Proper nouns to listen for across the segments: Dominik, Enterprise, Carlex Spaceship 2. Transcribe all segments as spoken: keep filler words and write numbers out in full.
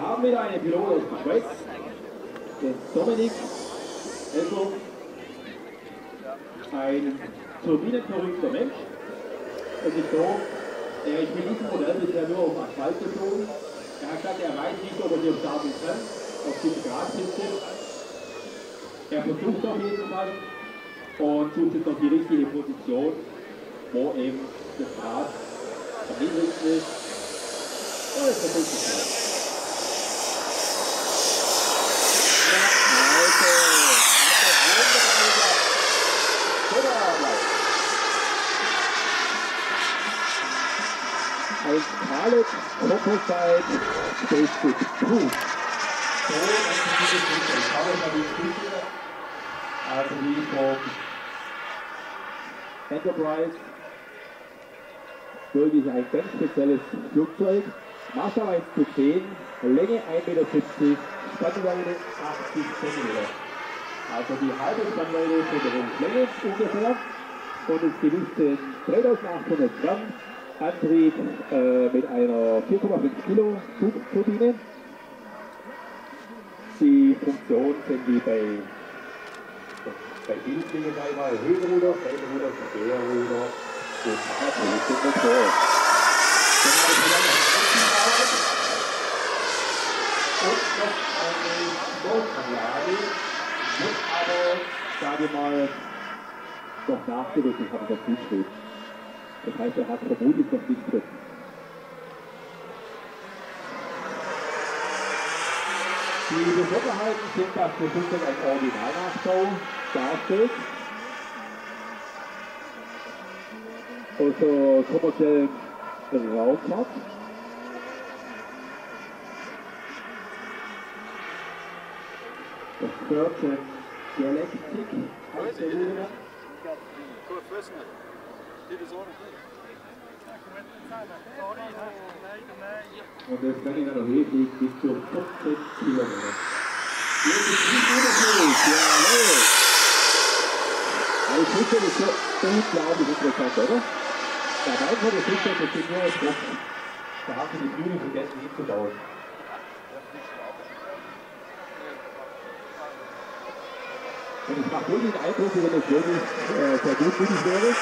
Wir haben wieder einen Pilot aus der Schweiz, den Dominik, also ein turbinenverrückter Mensch. Das ist so, er ist mit diesem Modell bisher nur auf Asphalt geflogen. Er hat gesagt, er weiß nicht, ob er hier starten kann, auf diese Grasspitze. Er versucht auf jeden Fall und sucht jetzt noch die richtige Position, wo eben das Gras verhindert ist. Und es versucht es nicht. Ein Carlex Spaceship zwei. So, das ist dieses Video. Ich habe mal die Stücke. Also die von Enterprise. Wirklich ein ganz spezielles Flugzeug. Masterweise zu sehen. Länge eins Komma siebzig Meter, Spannweite achtzig Zentimeter. Also die halbe Spannweite für die Länge ungefähr. Und es gewicht sind dreitausendachthundert Gramm. Antrieb äh, mit einer vier Komma fünf Kilo Turbine. Die Funktionen sind wie bei, bei vielen Dingen einmal Höhenruder, Seitenruder, Querruder und Fahrradruder. Und noch eine Notanlage, muss aber, sage ich mal, noch nachgerüstet haben, was dazu steht. Das heißt, er hat vermutlich noch nicht drin. Die Besonderheiten sind, dass das Flugzeug als Originalnachbau darstellt. Aus der kommerziellen Raumfahrt. Das Flugzeug Galaktik aus der Höhe. Und das kann ich dann noch hinlegen bis zu fünfzehn Kilometer. Jetzt ist es nicht unterschiedlich, jawohl! Aber ich finde das so unglaublich interessant, oder? Da rein von der Sicht, das sind nur Tropfen. Da haben sie die Flügel vergessen hinzubauen. Und es macht wirklich den Eindruck, wie wenn das wirklich äh, sehr gut möglich wäre.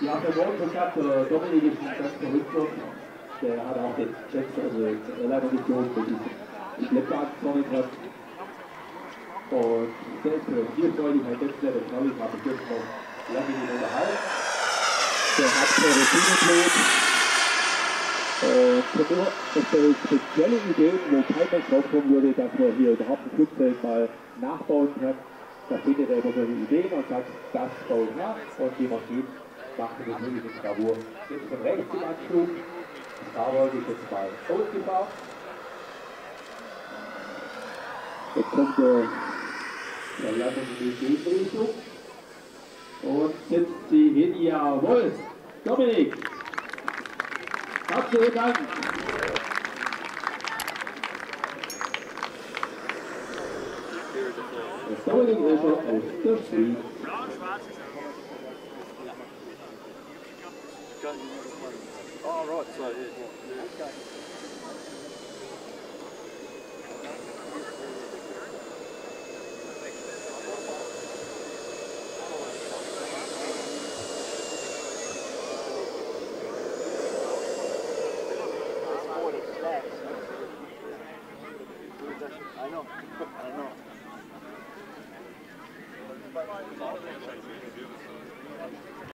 Ich habe ja morgen gesagt, der Dominik ist ganz verrückt, der hat auch den Jet, also die Airline-Mission mit diesem Schleppwagen vorne gehabt. Und der ist für vierfreudig, mein letzter, der Schnauze habe ich jetzt noch lange nicht unterhalten. Der hat eine Routine-Flot. Und nur eine spezielle Idee, wo kein Mensch draufkommen würde, dass man hier überhaupt ein Flugzeug mal nachbauen kann. Da findet er immer so eine Idee und sagt, das baue ich nach und die Maschine macht das wirklich in Bravour. Jetzt von rechts im Anschlug. Starboard ist jetzt mal ausgebaut. Jetzt kommt der, der Landung in die Gegenrichtung. Und setzt sie hin. Jawohl! Dominik! Herzlichen Dank! Das Dominik ist schon auf der Schweiz. Oh, right, so yeah. Okay. I know, I know.